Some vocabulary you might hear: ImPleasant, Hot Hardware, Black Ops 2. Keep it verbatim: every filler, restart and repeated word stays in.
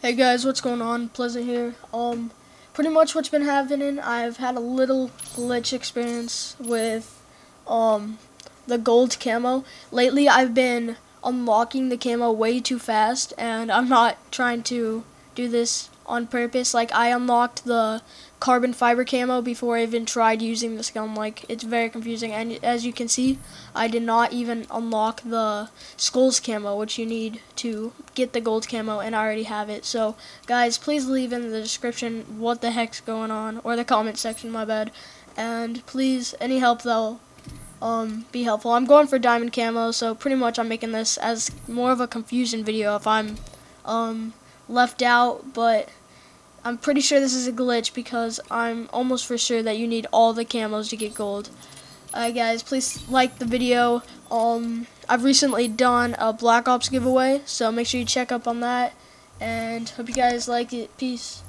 Hey guys, what's going on? Pleasant here. Um, pretty much what's been happening, I've had a little glitch experience with, um, the gold camo. Lately, I've been unlocking the camo way too fast, and I'm not trying to do this on purpose. Like, I unlocked the carbon fiber camo before I even tried using this gun. Like, it's very confusing, and as you can see, I did not even unlock the skulls camo, which you need to get the gold camo, and I already have it. So guys, please leave in the description what the heck's going on, or the comment section, my bad, and please, any help that'll um, be helpful. I'm going for diamond camo, so pretty much I'm making this as more of a confusion video if I'm um, left out, but I'm pretty sure this is a glitch because I'm almost for sure that you need all the camos to get gold. Alright guys, please like the video. Um, I've recently done a Black Ops giveaway, so make sure you check up on that. And hope you guys like it. Peace.